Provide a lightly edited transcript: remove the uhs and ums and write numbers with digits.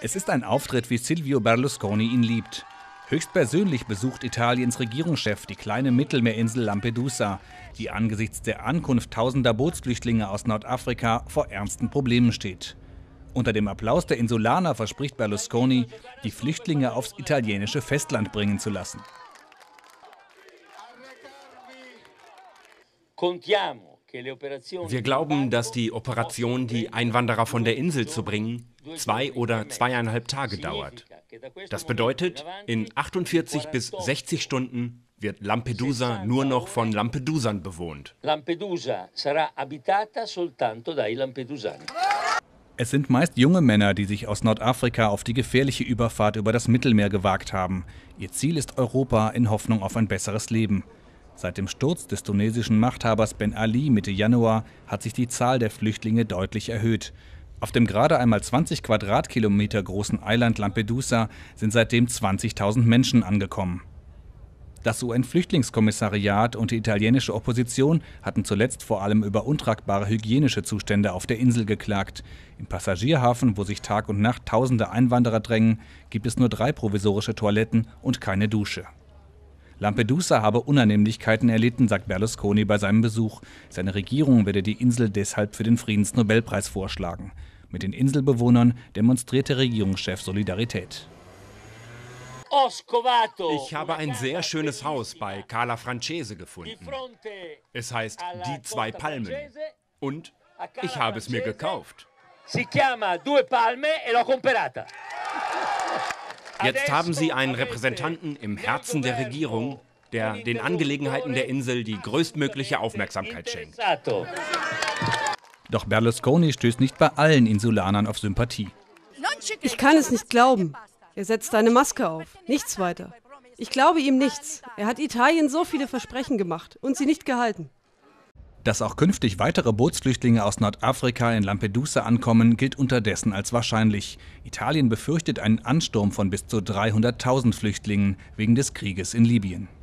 Es ist ein Auftritt, wie Silvio Berlusconi ihn liebt. Höchstpersönlich besucht Italiens Regierungschef die kleine Mittelmeerinsel Lampedusa, die angesichts der Ankunft tausender Bootsflüchtlinge aus Nordafrika vor ernsten Problemen steht. Unter dem Applaus der Insulaner verspricht Berlusconi, die Flüchtlinge aufs italienische Festland bringen zu lassen. Wir glauben, dass die Operation, die Einwanderer von der Insel zu bringen, 2 oder 2,5 Tage dauert. Das bedeutet, in 48 bis 60 Stunden wird Lampedusa nur noch von Lampedusern bewohnt. Es sind meist junge Männer, die sich aus Nordafrika auf die gefährliche Überfahrt über das Mittelmeer gewagt haben. Ihr Ziel ist Europa in Hoffnung auf ein besseres Leben. Seit dem Sturz des tunesischen Machthabers Ben Ali Mitte Januar hat sich die Zahl der Flüchtlinge deutlich erhöht. Auf dem gerade einmal 20 Quadratkilometer großen Eiland Lampedusa sind seitdem 20.000 Menschen angekommen. Das UN-Flüchtlingskommissariat und die italienische Opposition hatten zuletzt vor allem über untragbare hygienische Zustände auf der Insel geklagt. Im Passagierhafen, wo sich Tag und Nacht tausende Einwanderer drängen, gibt es nur 3 provisorische Toiletten und keine Dusche. Lampedusa habe Unannehmlichkeiten erlitten, sagt Berlusconi bei seinem Besuch. Seine Regierung werde die Insel deshalb für den Friedensnobelpreis vorschlagen. Mit den Inselbewohnern demonstriert der Regierungschef Solidarität. Ich habe ein sehr schönes Haus bei Carla Francese gefunden. Es heißt Die 2 Palmen. Und ich habe es mir gekauft. Jetzt haben sie einen Repräsentanten im Herzen der Regierung, der den Angelegenheiten der Insel die größtmögliche Aufmerksamkeit schenkt. Doch Berlusconi stößt nicht bei allen Insulanern auf Sympathie. Ich kann es nicht glauben. Er setzt eine Maske auf. Nichts weiter. Ich glaube ihm nichts. Er hat Italien so viele Versprechen gemacht und sie nicht gehalten. Dass auch künftig weitere Bootsflüchtlinge aus Nordafrika in Lampedusa ankommen, gilt unterdessen als wahrscheinlich. Italien befürchtet einen Ansturm von bis zu 300.000 Flüchtlingen wegen des Krieges in Libyen.